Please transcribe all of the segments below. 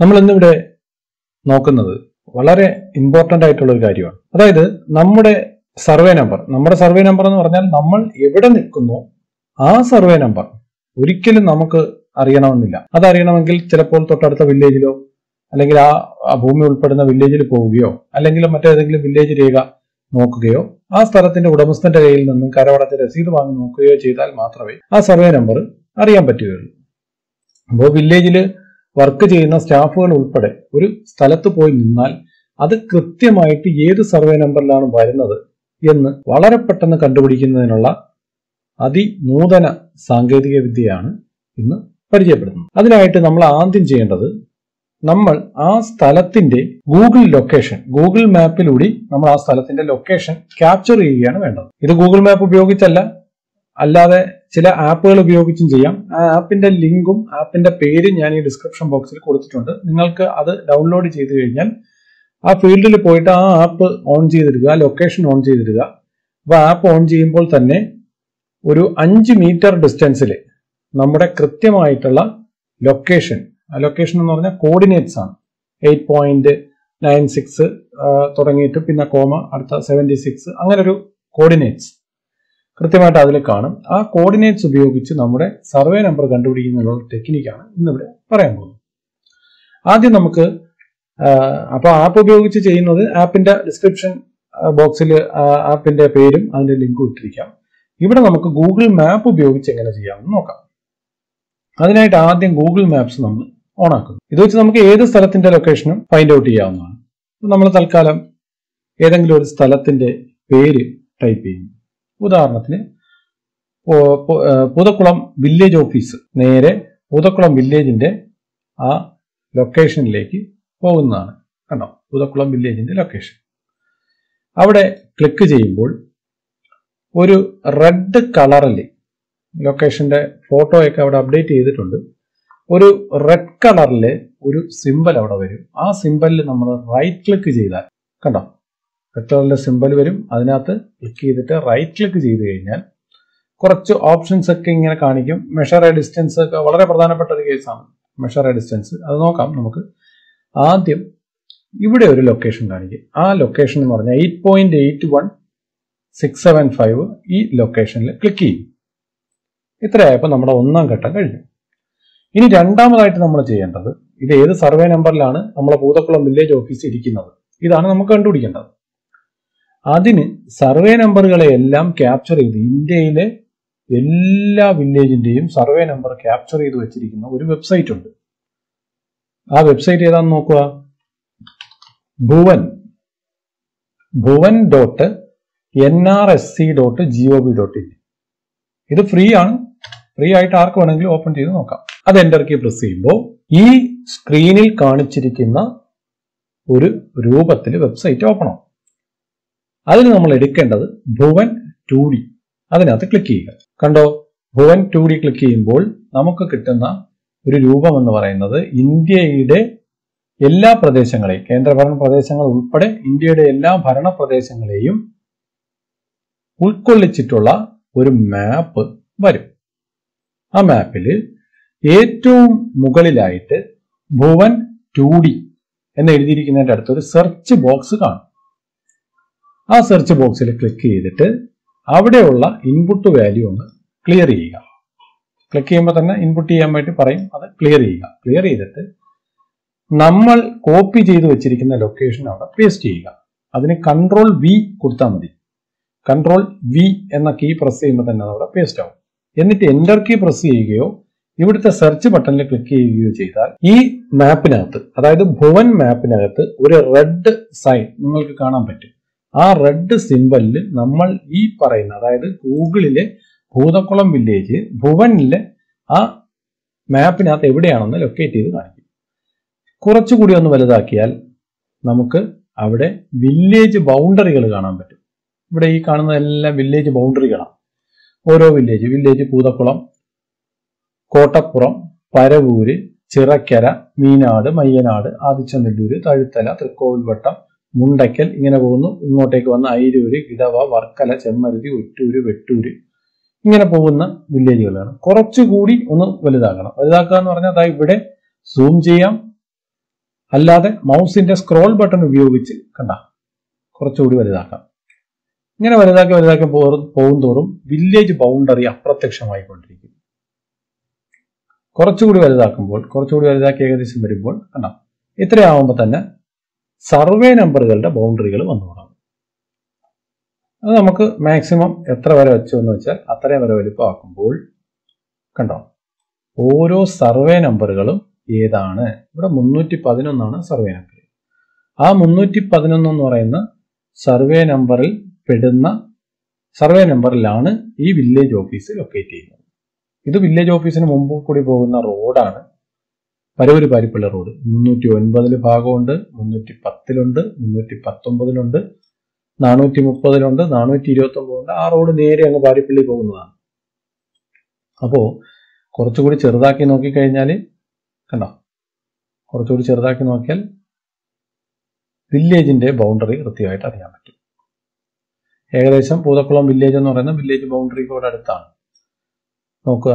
നമ്മൾ ഇന്നിവിടെ നോക്കുന്നത് വളരെ ഇമ്പോർട്ടൻ്റ് ആയിട്ടുള്ള ഒരു കാര്യമാണ്. അതായത് നമ്മുടെ സർവേ നമ്പർ എന്ന് പറഞ്ഞാൽ നമ്മൾ എവിടെ നിൽക്കുന്നോ ആ സർവേ നമ്പർ ഒരിക്കലും നമുക്ക് അറിയണമെന്നില്ല. അതറിയണമെങ്കിൽ ചിലപ്പോൾ തൊട്ടടുത്ത വില്ലേജിലോ അല്ലെങ്കിൽ ആ ഭൂമി ഉൾപ്പെടുന്ന വില്ലേജിൽ പോവുകയോ അല്ലെങ്കിൽ മറ്റേതെങ്കിലും വില്ലേജ് രേഖ നോക്കുകയോ ആ സ്ഥലത്തിന്റെ ഉടമസ്ഥന്റെ കയ്യിൽ നിന്നും കരമടച്ച രസീത് വാങ്ങി നോക്കുകയോ ചെയ്താൽ മാത്രമേ ആ സർവേ നമ്പർ അറിയാൻ പറ്റുകയുള്ളൂ. അപ്പോൾ വില്ലേജിൽ വർക്ക് ചെയ്യുന്ന സ്റ്റാഫുകൾ ഉൾപ്പെടെ ഒരു സ്ഥലത്ത് പോയി നിന്നാൽ അത് കൃത്യമായിട്ട് ഏത് സർവേ നമ്പറിലാണ് വരുന്നത് എന്ന് വളരെ പെട്ടെന്ന് കണ്ടുപിടിക്കുന്നതിനുള്ള അതിനൂതന സാങ്കേതിക വിദ്യയാണ് ഇന്ന് പരിചയപ്പെടുന്നത്. അതിനായിട്ട് നമ്മൾ ആദ്യം ചെയ്യേണ്ടത് നമ്മൾ ആ സ്ഥലത്തിന്റെ ഗൂഗിൾ മാപ്പിലൂടെ നമ്മൾ ആ സ്ഥലത്തിന്റെ ലൊക്കേഷൻ ക്യാപ്ചർ ചെയ്യുകയാണ് വേണ്ടത്. ഇത് ഗൂഗിൾ മാപ്പ് ഉപയോഗിച്ചല്ല, അല്ലാതെ ചില ആപ്പുകൾ ഉപയോഗിച്ചും ചെയ്യാം. ആ ആപ്പിന്റെ ലിങ്കും ആപ്പിന്റെ പേരും ഞാൻ ഈ ഡിസ്ക്രിപ്ഷൻ ബോക്സിൽ കൊടുത്തിട്ടുണ്ട്. നിങ്ങൾക്ക് അത് ഡൗൺലോഡ് ചെയ്ത് കഴിഞ്ഞാൽ ആ ഫീൽഡിൽ പോയിട്ട് ആ ആപ്പ് ഓൺ ചെയ്തിടുക, ലൊക്കേഷൻ ഓൺ ചെയ്തിടുക. അപ്പോൾ ആപ്പ് ഓൺ ചെയ്യുമ്പോൾ തന്നെ ഒരു 5 മീറ്റർ ഡിസ്റ്റൻസിൽ നമ്മുടെ കൃത്യമായിട്ടുള്ള ലൊക്കേഷൻ എന്ന് പറഞ്ഞാൽ കോർഡിനേറ്റ്സ് ആണ്. 8.96 തുടങ്ങിയിട്ട് പിന്നെ കോമ, അടുത്ത 76, അങ്ങനെ ഒരു കോർഡിനേറ്റ്സ് കൃത്യമായിട്ട് അതിൽ കാണും. ആ കോർഡിനേറ്റ്സ് ഉപയോഗിച്ച് നമ്മുടെ സർവേ നമ്പർ കണ്ടുപിടിക്കുന്നതിനുള്ള ടെക്നിക്കാണ് ഇന്നിവിടെ പറയാൻ പോകുന്നത്. ആദ്യം നമുക്ക് അപ്പോൾ ആപ്പ് ഉപയോഗിച്ച് ചെയ്യുന്നത് ആപ്പിന്റെ ഡിസ്ക്രിപ്ഷൻ ബോക്സിൽ ആപ്പിന്റെ പേരും അതിന്റെ ലിങ്കും ഇട്ടിരിക്കാം. ഇവിടെ നമുക്ക് ഗൂഗിൾ മാപ്പ് ഉപയോഗിച്ച് എങ്ങനെ ചെയ്യാമെന്ന് നോക്കാം. അതിനായിട്ട് ആദ്യം ഗൂഗിൾ മാപ്സ് നമ്മൾ ഓണാക്കുന്നു. ഇത് വെച്ച് നമുക്ക് ഏത് സ്ഥലത്തിന്റെ ലൊക്കേഷനും ഫൈൻഡ് ഔട്ട് ചെയ്യാവുന്നതാണ്. നമ്മൾ തൽക്കാലം ഏതെങ്കിലും ഒരു സ്ഥലത്തിന്റെ പേര് ടൈപ്പ് ചെയ്യുന്നു. ഉദാഹരണത്തിന് പൂതക്കുളം വില്ലേജ് ഓഫീസ്, നേരെ പൂതക്കുളം വില്ലേജിന്റെ ആ ലൊക്കേഷനിലേക്ക് പോകുന്നതാണ്. കണ്ടോ, പൂതക്കുളം വില്ലേജിന്റെ ലൊക്കേഷൻ. അവിടെ ക്ലിക്ക് ചെയ്യുമ്പോൾ ഒരു റെഡ് കളറിൽ ലൊക്കേഷന്റെ ഫോട്ടോയൊക്കെ അവിടെ അപ്ഡേറ്റ് ചെയ്തിട്ടുണ്ട്. ഒരു റെഡ് കളറിൽ ഒരു സിമ്പൽ അവിടെ വരും. ആ സിമ്പലിൽ നമ്മൾ റൈറ്റ് ക്ലിക്ക് ചെയ്താൽ കണ്ടോ റെഡ് കളറിലെ സിമ്പൽ വരും. അതിനകത്ത് ക്ലിക്ക് ചെയ്തിട്ട് റൈറ്റ് ക്ലിക്ക് ചെയ്ത് കഴിഞ്ഞാൽ കുറച്ച് ഓപ്ഷൻസ് ഒക്കെ ഇങ്ങനെ കാണിക്കും. മെഷർ എ ഡിസ്റ്റൻസ് ഒക്കെ വളരെ പ്രധാനപ്പെട്ട ഒരു കേസാണ്. മെഷർ എ ഡിസ്റ്റൻസ് അത് നോക്കാം. നമുക്ക് ആദ്യം ഇവിടെ ഒരു ലൊക്കേഷൻ കാണിക്കും. ആ ലൊക്കേഷൻ എന്ന് പറഞ്ഞാൽ 8.81675 ഈ ലൊക്കേഷനിൽ ക്ലിക്ക് ചെയ്യും. ഇത്രയായപ്പോൾ നമ്മുടെ ഒന്നാം ഘട്ടം കഴിഞ്ഞു. ഇനി രണ്ടാമതായിട്ട് നമ്മൾ ചെയ്യേണ്ടത്, ഇത് ഏത് സർവേ നമ്പറിലാണ് നമ്മളെ പൂതക്കുളം വില്ലേജ് ഓഫീസ് ഇരിക്കുന്നത്, ഇതാണ് നമുക്ക് കണ്ടുപിടിക്കേണ്ടത്. അതിന് സർവേ നമ്പറുകളെ എല്ലാം ക്യാപ്ചർ ചെയ്ത്, ഇന്ത്യയിലെ എല്ലാ വില്ലേജിന്റെയും സർവേ നമ്പർ ക്യാപ്ചർ ചെയ്ത് വെച്ചിരിക്കുന്ന ഒരു വെബ്സൈറ്റ് ഉണ്ട്. ആ വെബ്സൈറ്റ് ഏതാണെന്ന് നോക്കുക. bhuvan.nrsc.gov.in. ഇത് ഫ്രീ ആണ്. ഫ്രീ ആയിട്ട് ആർക്ക് വേണമെങ്കിലും ഓപ്പൺ ചെയ്ത് നോക്കാം. അത് എന്റർ കീ പ്രസ് ചെയ്യുമ്പോൾ ഈ സ്ക്രീനിൽ കാണിച്ചിരിക്കുന്ന ഒരു രൂപത്തിൽ വെബ്സൈറ്റ് ഓപ്പൺ ആവും. അതിന് നമ്മൾ എടുക്കേണ്ടത് bhuvan2d, അതിനകത്ത് ക്ലിക്ക് ചെയ്യുക. കണ്ടോ, bhuvan2d ക്ലിക്ക് ചെയ്യുമ്പോൾ നമുക്ക് കിട്ടുന്ന ഒരു രൂപം എന്ന് പറയുന്നത് ഇന്ത്യയുടെ എല്ലാ പ്രദേശങ്ങളെയും, കേന്ദ്രഭരണ പ്രദേശങ്ങൾ ഉൾപ്പെടെ ഇന്ത്യയുടെ എല്ലാ ഭരണ പ്രദേശങ്ങളെയും ഉൾക്കൊള്ളിച്ചിട്ടുള്ള ഒരു മാപ്പ് വരും. ആ മാപ്പിൽ ഏറ്റവും മുകളിലായിട്ട് bhuvan2d എന്ന് എഴുതിയിരിക്കുന്നതിൻ്റെ അടുത്തൊരു സെർച്ച് ബോക്സ് കാണും. ആ സെർച്ച് ബോക്സിൽ ക്ലിക്ക് ചെയ്തിട്ട് അവിടെയുള്ള ഇൻപുട്ട് വാല്യൂ ഒന്ന് ക്ലിയർ ചെയ്യുക. ക്ലിക്ക് ചെയ്യുമ്പോൾ തന്നെ ഇൻപുട്ട് ചെയ്യാൻ വേണ്ടി പറയും. അത് ക്ലിയർ ചെയ്യുക. ക്ലിയർ ചെയ്തിട്ട് നമ്മൾ കോപ്പി ചെയ്ത് വെച്ചിരിക്കുന്ന ലൊക്കേഷൻ അവിടെ പേസ്റ്റ് ചെയ്യുക. അതിന് Ctrl+V കൊടുത്താൽ മതി. Ctrl+V എന്ന കീ പ്രസ് ചെയ്യുമ്പോൾ തന്നെ അതവിടെ പേസ്റ്റ് ആവും. എന്നിട്ട് എൻ്റർ കീ പ്രസ് ചെയ്യുകയോ ഇവിടുത്തെ സെർച്ച് ബട്ടണിൽ ക്ലിക്ക് ചെയ്യുകയോ ചെയ്താൽ ഈ മാപ്പിനകത്ത്, അതായത് ഭുവൻ മാപ്പിനകത്ത് ഒരു റെഡ് സൈൻ നിങ്ങൾക്ക് കാണാൻ പറ്റും. ആ റെഡ് സിമ്പലിൽ നമ്മൾ ഈ പറയുന്ന, അതായത് ഗൂഗിളിലെ പൂതക്കുളം വില്ലേജ് ഭുവനിലെ ആ മാപ്പിനകത്ത് എവിടെയാണെന്ന് ലൊക്കേറ്റ് ചെയ്ത് കാണിക്കും. കുറച്ചുകൂടി ഒന്ന് വലുതാക്കിയാൽ നമുക്ക് അവിടെ വില്ലേജ് ബൗണ്ടറികൾ കാണാൻ പറ്റും. ഇവിടെ ഈ കാണുന്നതെല്ലാം വില്ലേജ് ബൗണ്ടറികളാണ്. ഓരോ വില്ലേജ് പൂതക്കുളം, കോട്ടപ്പുറം, പരവൂര്, ചിറക്കര, മീനാട്, മയ്യനാട്, ആദിച്ചനെല്ലൂര്, തഴുത്തല, തൃക്കോവിൽവട്ടം, മുണ്ടയ്ക്കൽ, ഇങ്ങനെ പോകുന്നു. ഇങ്ങോട്ടേക്ക് വന്ന അയിരൂര്, ഇടവ, വർക്കല, ചെമ്മരുതി, ഒറ്റൂര്, വെട്ടൂര്, ഇങ്ങനെ പോകുന്ന വില്ലേജുകളാണ്. കുറച്ചുകൂടി ഒന്ന് വലുതാക്കണം. വലുതാക്കുക എന്ന് പറഞ്ഞാൽ അതായത് ഇവിടെ സൂം ചെയ്യാം, അല്ലാതെ മൗസിന്റെ സ്ക്രോൾ ബട്ടൺ ഉപയോഗിച്ച് കണ്ട കുറച്ചുകൂടി വലുതാക്കാം. ഇങ്ങനെ വലുതാക്കി വലുതാക്കി പോകുന്തോറും വില്ലേജ് ബൗണ്ടറി അപ്രത്യക്ഷമായിക്കൊണ്ടിരിക്കും. കുറച്ചുകൂടി വലുതാക്കി ഏകദേശം വരുമ്പോൾ കണ്ട ഇത്രയാവുമ്പോൾ തന്നെ സർവേ നമ്പറുകളുടെ ബൗണ്ടറികൾ വന്നു തുടങ്ങും. അത് നമുക്ക് മാക്സിമം എത്ര വരെ വെച്ചു എന്ന് വെച്ചാൽ അത്രയും വരെ വലുപ്പമാക്കുമ്പോൾ കണ്ടോ ഓരോ സർവേ നമ്പറുകളും ഏതാണ്. ഇവിടെ 311 സർവേ നമ്പർ. ആ 311 എന്ന് പറയുന്ന സർവേ നമ്പറിലാണ് ഈ വില്ലേജ് ഓഫീസ് ലൊക്കേറ്റ് ചെയ്യുന്നത്. ഇത് വില്ലേജ് ഓഫീസിന് മുമ്പ് കൂടി പോകുന്ന റോഡാണ്, പരവൂർ പാരിപ്പള്ളി റോഡ്. 309 ഭാഗമുണ്ട്, 310 319 430 429 ആ റോഡ് നേരെ അങ്ങ് പാരിപ്പള്ളി പോകുന്നതാണ്. അപ്പോൾ കുറച്ചുകൂടി ചെറുതാക്കി നോക്കിക്കഴിഞ്ഞാൽ കണ്ടോ വില്ലേജിന്റെ ബൗണ്ടറി കൃത്യമായിട്ട് അറിയാൻ പറ്റും. ഏകദേശം പൂതക്കുളം വില്ലേജ് എന്ന് പറയുന്ന വില്ലേജ് ബൗണ്ടറിക്കോട് അടുത്താണ്. നോക്കുക,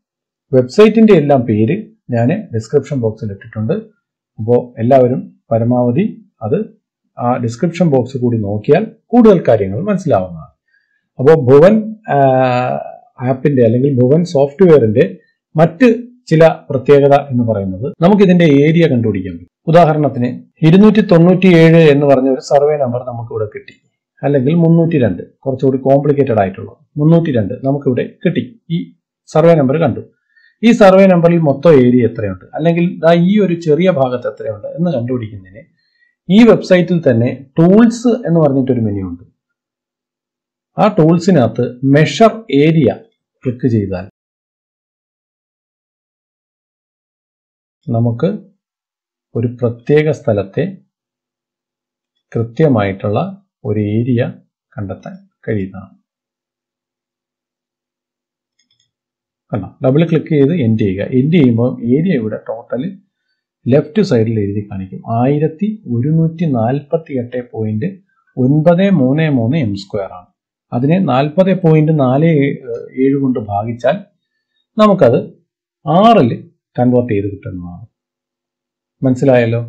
വെബ്സൈറ്റിന്റെ എല്ലാം പേര് ഞാൻ ഡിസ്ക്രിപ്ഷൻ ബോക്സിൽ ഇട്ടിട്ടുണ്ട്. അപ്പോൾ എല്ലാവരും പരമാവധി അത് ആ ഡിസ്ക്രിപ്ഷൻ ബോക്സ് കൂടി നോക്കിയാൽ കൂടുതൽ കാര്യങ്ങൾ മനസ്സിലാവുന്നതാണ്. അപ്പോൾ ഭുവൻ ആപ്പിന്റെ അല്ലെങ്കിൽ ഭുവൻ സോഫ്റ്റ്വെയറിന്റെ മറ്റ് ചില പ്രത്യേകത എന്ന് പറയുന്നത് നമുക്ക് ഇതിന്റെ ഏരിയ കണ്ടുപിടിക്കാൻ പറ്റും. ഉദാഹരണത്തിന് 297 എന്ന് പറഞ്ഞ ഒരു സർവേ നമ്പർ നമുക്ക് ഇവിടെ കിട്ടി, അല്ലെങ്കിൽ 302 കുറച്ചുകൂടി കോംപ്ലിക്കേറ്റഡ് ആയിട്ടുള്ളത് 302 നമുക്കിവിടെ കിട്ടി. ഈ സർവേ നമ്പർ കണ്ടു. ഈ സർവേ നമ്പറിൽ മൊത്തം ഏരിയ എത്രയുണ്ട്, അല്ലെങ്കിൽ ഈ ഒരു ചെറിയ ഭാഗത്ത് എത്രയുണ്ട് എന്ന് കണ്ടുപിടിക്കുന്നതിന് ഈ വെബ്സൈറ്റിൽ തന്നെ ടൂൾസ് എന്ന് പറഞ്ഞിട്ടൊരു മെനു ഉണ്ട്. ആ ടൂൾസിനകത്ത് മെഷർ ഏരിയ ക്ലിക്ക് ചെയ്താൽ നമുക്ക് ഒരു പ്രത്യേക സ്ഥലത്തെ കൃത്യമായിട്ടുള്ള ഒരു ഏരിയ കണ്ടെത്താൻ കഴിയുന്നതാണ്. കണ്ടോ, ഡബിൾ ക്ലിക്ക് ചെയ്ത് എൻഡ് ചെയ്യുക. എൻഡ് ചെയ്യുമ്പോൾ ഏരിയ ഇവിടെ ടോട്ടൽ ലെഫ്റ്റ് സൈഡിൽ എഴുതി കാണിക്കും 1148.933 m² ആണ്. അതിനെ 40.47 കൊണ്ട് ഭാഗിച്ചാൽ നമുക്കത് 6ൽ കൺവേർട്ട് ചെയ്ത് കിട്ടുന്നതാണ്. മനസ്സിലായല്ലോ.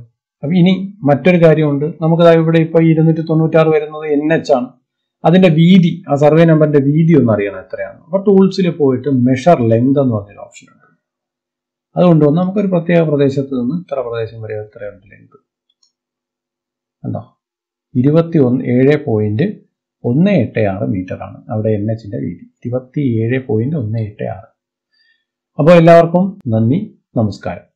അപ്പം ഇനി മറ്റൊരു കാര്യമുണ്ട്. നമുക്ക് ഇവിടെ ഇപ്പോൾ 296 വരുന്നത് NH ആണ്. അതിൻ്റെ വീതി, ആ സർവേ നമ്പറിന്റെ വീതി ഒന്ന് അറിയണം എത്രയാണ്. അപ്പോൾ ടൂൾസിൽ പോയിട്ട് മെഷർ ലെങ്ത് എന്ന് പറഞ്ഞൊരു ഓപ്ഷൻ ഉണ്ട്. അതുകൊണ്ട് നമുക്കൊരു പ്രത്യേക പ്രദേശത്ത് നിന്ന് ഇത്ര പ്രദേശം വരെ എത്രയുണ്ട് ലെങ്ത് കണ്ടോ 21.186 മീറ്റർ ആണ് അവിടെ NHന്റെ വീതി. 27.186. അപ്പോൾ എല്ലാവർക്കും നന്ദി, നമസ്കാരം.